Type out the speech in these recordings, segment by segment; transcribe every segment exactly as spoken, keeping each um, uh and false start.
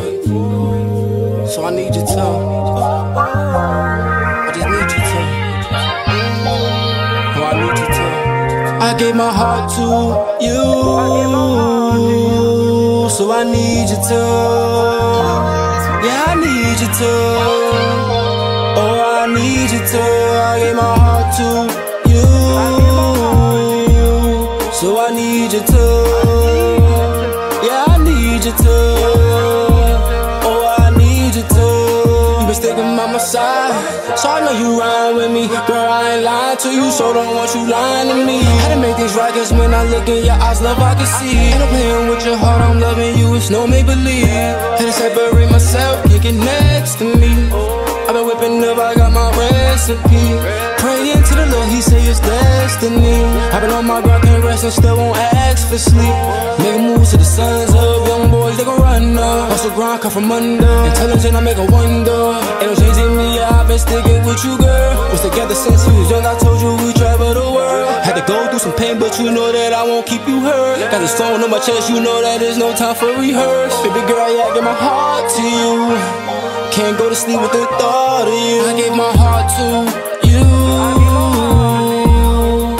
it. So I need you to. I just need you to. Oh, I need you to. I gave my heart to you, so I need you to. Yeah, I need you to. Oh, I need you to. I gave my heart to you, so I need you to. To. Oh, I need you to. You been sticking by my side, so I know you rhyme with me. Girl, I ain't lying to you, so don't want you lying to me. How to make these right, cause when I look in your eyes, love I can see. And I'm playing with your heart, I'm loving you, it's no make-believe. Had to separate myself, can't get next to me. I've been whipping up, I got my recipe. Praying to the Lord, he say it's destiny. I've been on my ground, can't rest, and still won't ask for sleep. Making moves to the sons of young boys, they gon' run up. Hustle grind, come from under. Intelligent, I make a wonder. Ain't no changing me, I've been sticking with you, girl. Was together since you was young, I told you we travel the world. Had to go through some pain, but you know that I won't keep you hurt. Got a stone on my chest, you know that there's no time for rehearse. Baby girl, yeah, I give my heart to you. Can't go to sleep with the thought of you. I gave my heart to you,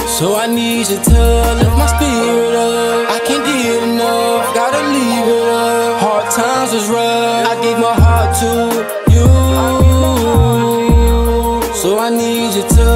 so I need you to lift my spirit up. I can't get enough, gotta leave it up. Hard times was rough. I gave my heart to you, so I need you to.